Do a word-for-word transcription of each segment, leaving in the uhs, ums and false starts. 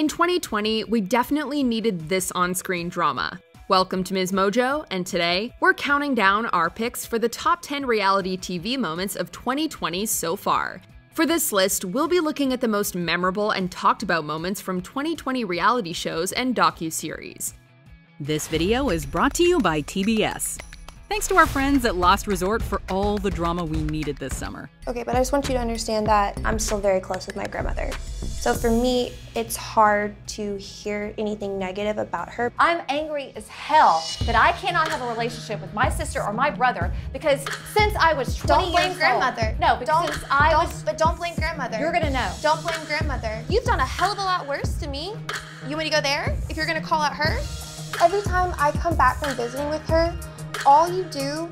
In twenty twenty, we definitely needed this on-screen drama. Welcome to Miz Mojo, and today, we're counting down our picks for the top ten reality T V moments of twenty twenty so far. For this list, we'll be looking at the most memorable and talked about moments from twenty twenty reality shows and docuseries. This video is brought to you by T B S. Thanks to our friends at Lost Resort for all the drama we needed this summer. Okay, but I just want you to understand that I'm still very close with my grandmother. So for me, it's hard to hear anything negative about her. I'm angry as hell that I cannot have a relationship with my sister or my brother because since I was twenty don't blame years grandmother. Old, no, because don't, since I don't, was, but don't blame grandmother. You're gonna know. Don't blame grandmother. You've done a hell of a lot worse to me. You want me to go there if you're gonna call out her? Every time I come back from visiting with her, all you do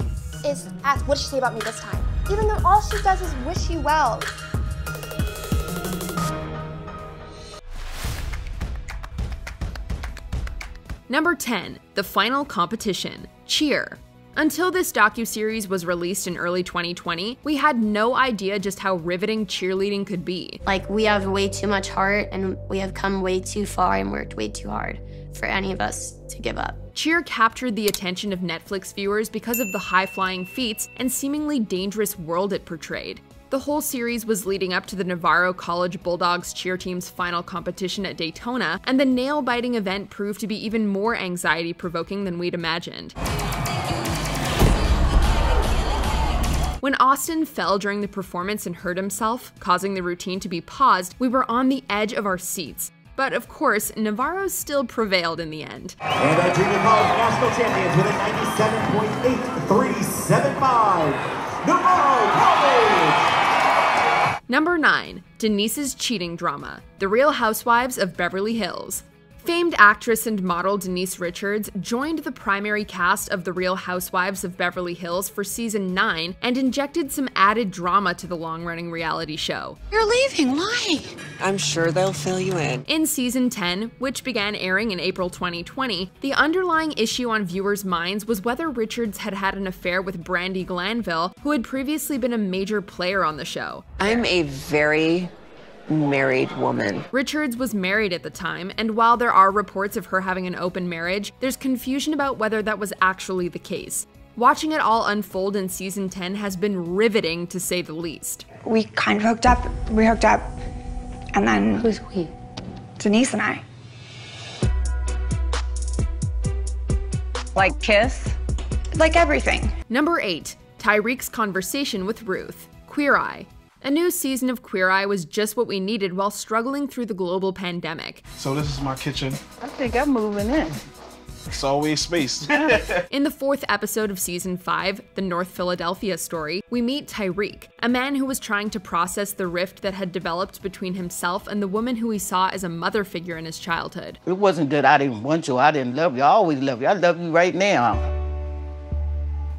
is ask, what did she say about me this time? Even though all she does is wish you well. Number ten, the final competition, Cheer. Until this docuseries was released in early twenty twenty, we had no idea just how riveting cheerleading could be. Like, we have way too much heart and we have come way too far and worked way too hard for any of us to give up. Cheer captured the attention of Netflix viewers because of the high-flying feats and seemingly dangerous world it portrayed. The whole series was leading up to the Navarro College Bulldogs cheer team's final competition at Daytona, and the nail-biting event proved to be even more anxiety-provoking than we'd imagined. When Austin fell during the performance and hurt himself, causing the routine to be paused, we were on the edge of our seats. But of course, Navarro still prevailed in the end. And our junior college national champions with a ninety-seven point eight three seven five, Navarro College! Number nine, Denise's cheating drama, The Real Housewives of Beverly Hills. Famed actress and model Denise Richards joined the primary cast of The Real Housewives of Beverly Hills for season nine and injected some added drama to the long-running reality show. You're leaving, why? I'm sure they'll fill you in. In season ten, which began airing in April twenty twenty, the underlying issue on viewers' minds was whether Richards had had an affair with Brandi Glanville, who had previously been a major player on the show. I'm a very married woman. Richards was married at the time, and while there are reports of her having an open marriage, there's confusion about whether that was actually the case. Watching it all unfold in season ten has been riveting, to say the least. We kind of hooked up, we hooked up, and then... Who's we? Denise and I. Like kiss? Like everything. Number eight, Tyrique's conversation with Ruth, Queer Eye. A new season of Queer Eye was just what we needed while struggling through the global pandemic. So this is my kitchen. I think I'm moving in. It's always space. In the fourth episode of season five, The North Philadelphia Story, we meet Tyrique, a man who was trying to process the rift that had developed between himself and the woman who he saw as a mother figure in his childhood. It wasn't that I didn't want you, I didn't love you, I always love you, I love you right now.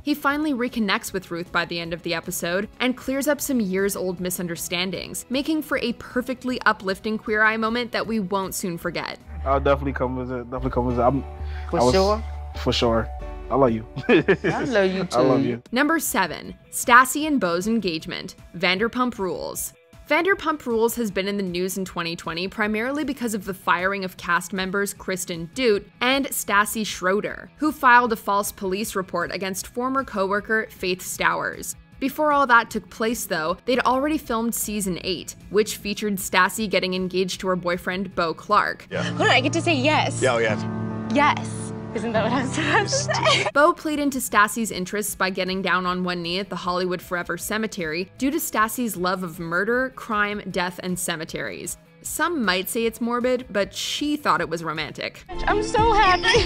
He finally reconnects with Ruth by the end of the episode and clears up some years-old misunderstandings, making for a perfectly uplifting Queer Eye moment that we won't soon forget. I'll definitely come visit, definitely come visit. I'm, for I was, sure? For sure. I love you. I love you too. I love you. Number seven, Stassi and Beau's engagement, Vanderpump Rules. Vanderpump Rules has been in the news in twenty twenty primarily because of the firing of cast members Kristen Dute and Stassi Schroeder, who filed a false police report against former co-worker Faith Stowers. Before all that took place, though, they'd already filmed season eight, which featured Stassi getting engaged to her boyfriend Beau Clark. Yeah. Well, I get to say yes. Yeah, oh, yeah. Yes. Isn't that what I was supposed to say? Beau played into Stassi's interests by getting down on one knee at the Hollywood Forever Cemetery due to Stassi's love of murder, crime, death, and cemeteries. Some might say it's morbid, but she thought it was romantic. I'm so happy.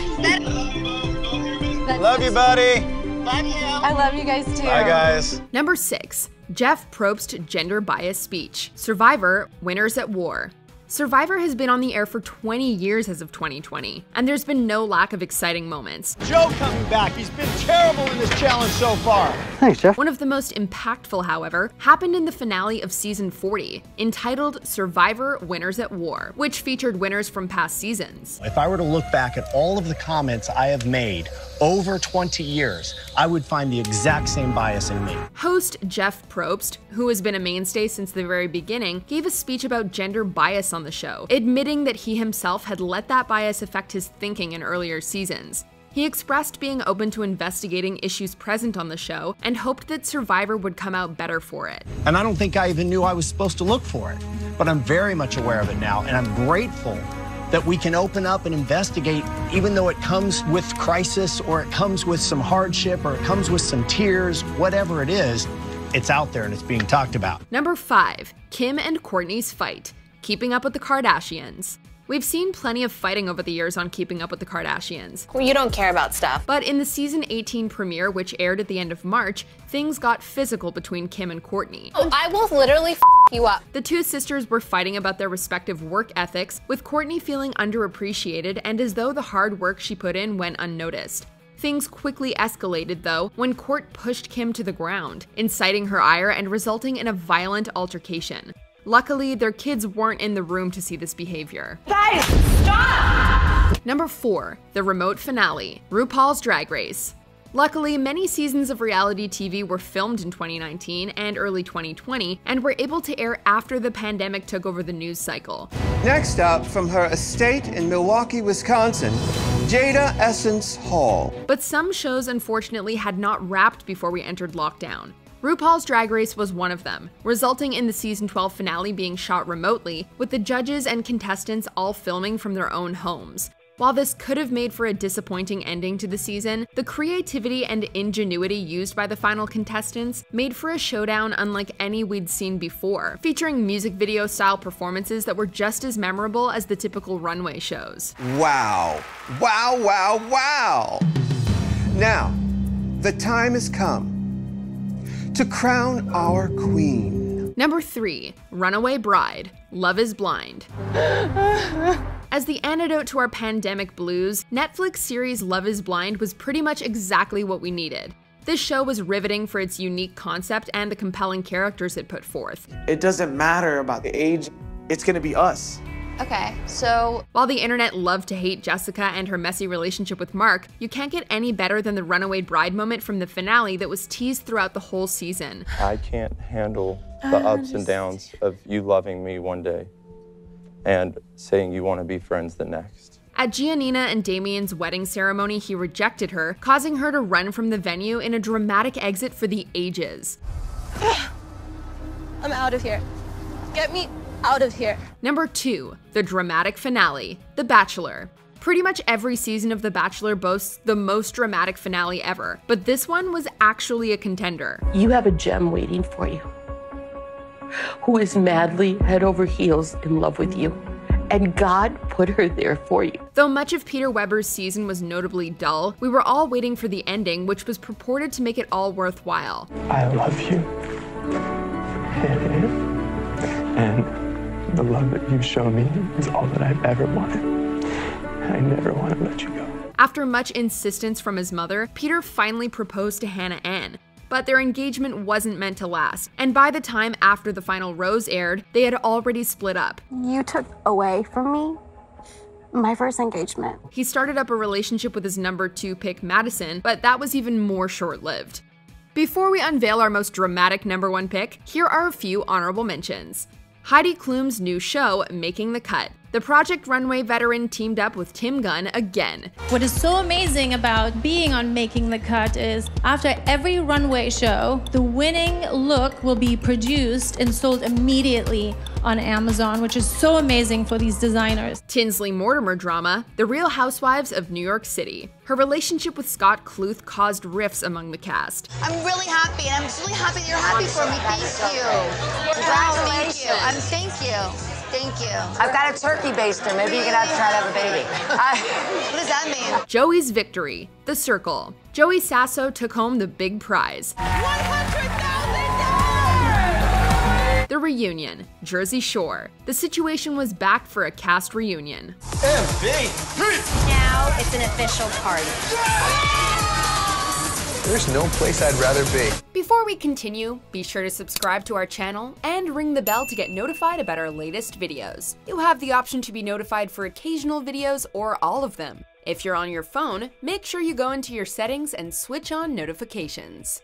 Love you, buddy. Love you. I love you guys too. Bye, guys. Number six, Jeff Probst gender bias speech. Survivor, Winners at War. Survivor has been on the air for twenty years as of twenty twenty, and there's been no lack of exciting moments. Joe coming back, he's been terrible in this challenge so far. Thanks, Jeff. One of the most impactful, however, happened in the finale of season forty, entitled Survivor Winners at War, which featured winners from past seasons. If I were to look back at all of the comments I have made over twenty years, I would find the exact same bias in me. Host Jeff Probst, who has been a mainstay since the very beginning, gave a speech about gender bias on on the show, admitting that he himself had let that bias affect his thinking in earlier seasons. He expressed being open to investigating issues present on the show and hoped that Survivor would come out better for it. And I don't think I even knew I was supposed to look for it, but I'm very much aware of it now, and I'm grateful that we can open up and investigate, even though it comes with crisis or it comes with some hardship or it comes with some tears, whatever it is, it's out there and it's being talked about. Number five, Kim and Kourtney's fight, Keeping Up with the Kardashians. We've seen plenty of fighting over the years on Keeping Up with the Kardashians. Well, you don't care about stuff. But in the season eighteen premiere, which aired at the end of March, things got physical between Kim and Kourtney. Oh, I will literally f you up. The two sisters were fighting about their respective work ethics, with Kourtney feeling underappreciated and as though the hard work she put in went unnoticed. Things quickly escalated, though, when Kourt pushed Kim to the ground, inciting her ire and resulting in a violent altercation. Luckily, their kids weren't in the room to see this behavior. Guys, stop! Number four, the remote finale, RuPaul's Drag Race. Luckily, many seasons of reality T V were filmed in twenty nineteen and early twenty twenty, and were able to air after the pandemic took over the news cycle. Next up, from her estate in Milwaukee, Wisconsin, Jada Essence Hall. But some shows, unfortunately, had not wrapped before we entered lockdown. RuPaul's Drag Race was one of them, resulting in the season twelve finale being shot remotely, with the judges and contestants all filming from their own homes. While this could have made for a disappointing ending to the season, the creativity and ingenuity used by the final contestants made for a showdown unlike any we'd seen before, featuring music video-style performances that were just as memorable as the typical runway shows. Wow. Wow, wow, wow! Now, the time has come to crown our queen. Number three, runaway bride, Love is Blind. As the antidote to our pandemic blues, Netflix series Love is Blind was pretty much exactly what we needed. This show was riveting for its unique concept and the compelling characters it put forth. It doesn't matter about the age, it's gonna be us. Okay, so... While the internet loved to hate Jessica and her messy relationship with Mark, you can't get any better than the runaway bride moment from the finale that was teased throughout the whole season. I can't handle the ups and downs of you loving me one day and saying you want to be friends the next. At Giannina and Damien's wedding ceremony, he rejected her, causing her to run from the venue in a dramatic exit for the ages. I'm out of here. Get me... out of here. Number two, the dramatic finale, The Bachelor. Pretty much every season of The Bachelor boasts the most dramatic finale ever, but this one was actually a contender. You have a gem waiting for you, who is madly head over heels in love with you, and God put her there for you. Though much of Peter Weber's season was notably dull, we were all waiting for the ending, which was purported to make it all worthwhile. I love you. And the love that you've shown me is all that I've ever wanted. I never want to let you go. After much insistence from his mother, Peter finally proposed to Hannah Ann, but their engagement wasn't meant to last, and by the time after the final rose aired, they had already split up. You took away from me my first engagement. He started up a relationship with his number two pick, Madison, but that was even more short-lived. Before we unveil our most dramatic number one pick, here are a few honorable mentions. Heidi Klum's new show, Making the Cut. The Project Runway veteran teamed up with Tim Gunn again. What is so amazing about being on Making the Cut is after every runway show, the winning look will be produced and sold immediately on Amazon, which is so amazing for these designers. Tinsley Mortimer drama, The Real Housewives of New York City. Her relationship with Scott Kluth caused rifts among the cast. I'm really happy, and I'm really happy that you're happy for me. Thank you. Wow, thank you. I'm, thank you. Thank you. I've got a turkey baster. Maybe you can have to try to have a baby. Uh, what does that mean? Joey's victory, The Circle. Joey Sasso took home the big prize. one hundred thousand dollars! The reunion, Jersey Shore. The situation was back for a cast reunion. M V P! Now it's an official party. Yeah! There's no place I'd rather be. Before we continue, be sure to subscribe to our channel and ring the bell to get notified about our latest videos. You have the option to be notified for occasional videos or all of them. If you're on your phone, make sure you go into your settings and switch on notifications.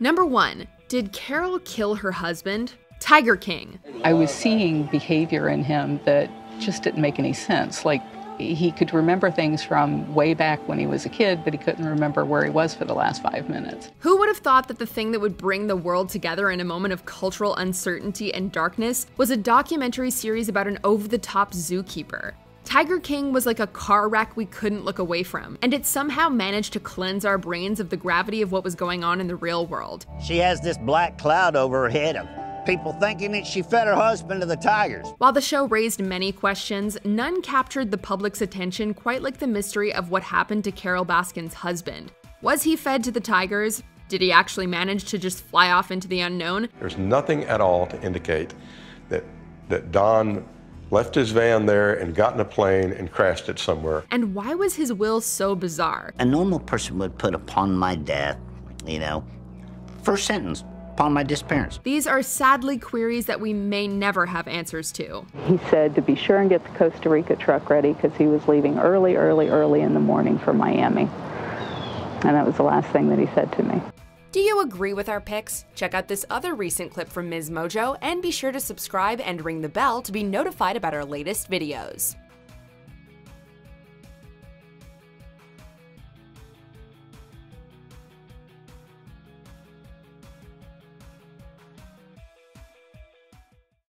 Number one, did Carol kill her husband? Tiger King. I was seeing behavior in him that just didn't make any sense. Like, he could remember things from way back when he was a kid, but he couldn't remember where he was for the last five minutes. Who would have thought that the thing that would bring the world together in a moment of cultural uncertainty and darkness was a documentary series about an over-the-top zookeeper? Tiger King was like a car wreck we couldn't look away from, and it somehow managed to cleanse our brains of the gravity of what was going on in the real world. She has this black cloud over her head. People thinking that she fed her husband to the tigers. While the show raised many questions, none captured the public's attention quite like the mystery of what happened to Carole Baskin's husband. Was he fed to the tigers? Did he actually manage to just fly off into the unknown? There's nothing at all to indicate that, that Don left his van there and got in a plane and crashed it somewhere. And why was his will so bizarre? A normal person would put upon my death, you know, first sentence. Upon my disappearance. These are sadly queries that we may never have answers to. He said to be sure and get the Costa Rica truck ready because he was leaving early, early, early in the morning for Miami. And that was the last thing that he said to me. Do you agree with our picks? Check out this other recent clip from Miz Mojo and be sure to subscribe and ring the bell to be notified about our latest videos.